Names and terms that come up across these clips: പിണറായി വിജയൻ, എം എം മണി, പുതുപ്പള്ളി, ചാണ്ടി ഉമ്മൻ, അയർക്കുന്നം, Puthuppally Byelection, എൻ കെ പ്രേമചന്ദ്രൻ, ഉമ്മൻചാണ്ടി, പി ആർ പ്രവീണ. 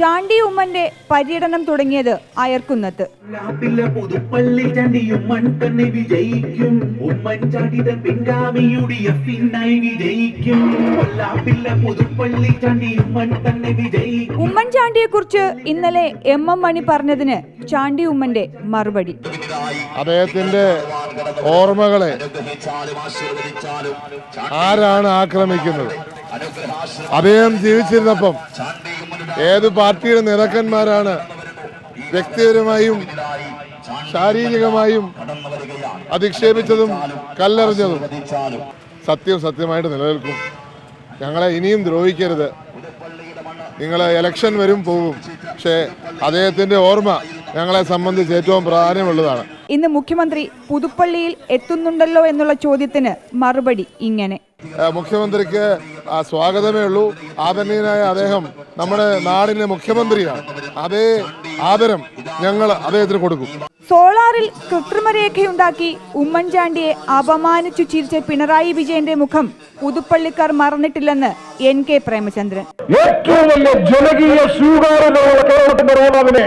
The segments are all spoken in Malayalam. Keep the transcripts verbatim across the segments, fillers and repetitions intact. ചാണ്ടി ഉമ്മന്റെ പര്യടനം തുടങ്ങിയത് അയർക്കുന്നത്ത്. ഉമ്മൻചാണ്ടിയെ കുറിച്ച് ഇന്നലെ എം എം മണി പറഞ്ഞതിന് ചാണ്ടി ഉമ്മന്റെ മറുപടി. അദ്ദേഹത്തിന്റെ ഓർമ്മകളെ ആരാണ് ആക്രമിക്കുന്നത്? അദ്ദേഹം ജീവിച്ചിരുന്നപ്പം ഏത് പാർട്ടിയുടെ നേതാക്കന്മാരാണ് വ്യക്തിപരമായും ശാരീരികമായും അധിക്ഷേപിച്ചതും കല്ലെറിഞ്ഞതും? സത്യം സത്യമായിട്ട് നിലനിൽക്കും. ഞങ്ങളെ ഇനിയും ദ്രോഹിക്കരുത്. നിങ്ങൾ ഇലക്ഷൻ വരും പോവും, പക്ഷേ അദ്ദേഹത്തിന്റെ ഓർമ്മ ഞങ്ങളെ സംബന്ധിച്ച് ഏറ്റവും പ്രാധാന്യമുള്ളതാണ്. ഇന്ന് മുഖ്യമന്ത്രി പുതുപ്പള്ളിയിൽ എത്തുന്നുണ്ടല്ലോ എന്നുള്ള ചോദ്യത്തിന് മറുപടി ഇങ്ങനെ. മുഖ്യമന്ത്രിക്ക് സ്വാഗതമേ ഉള്ളൂ. ആദരണീയനായ അദ്ദേഹം നമ്മുടെ നാടിന്റെ മുഖ്യമന്ത്രിയാണ്. അതേ ആദരം ഞങ്ങൾ അദ്ദേഹത്തിന് കൊടുക്കും. സോളാറിൽ കൃത്രിമരേഖയുണ്ടാക്കി ഉമ്മൻചാണ്ടിയെ അപമാനിച്ചു ചിരിച്ച പിണറായി വിജയന്റെ മുഖം പുതുപ്പള്ളിക്കാർ മറന്നിട്ടില്ലെന്ന് എൻ കെ പ്രേമചന്ദ്രൻ. ഏറ്റവും വലിയ ജനകീയ സ്വീകാര്യതയുള്ള കേരളത്തിന്റെ റോഡാവിനെ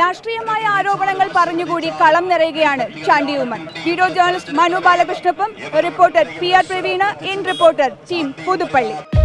രാഷ്ട്രീയമായ ആരോപണങ്ങൾ പറഞ്ഞുകൂടി കളം നിറയുകയാണ് ചാണ്ടി ഉമ്മൻ. വീഡിയോ ജേർണലിസ്റ്റ് മനു ബാലകൃഷ്ണപ്പം reporter പി ആർ പ്രവീണ, in reporter team പുതുപ്പള്ളി.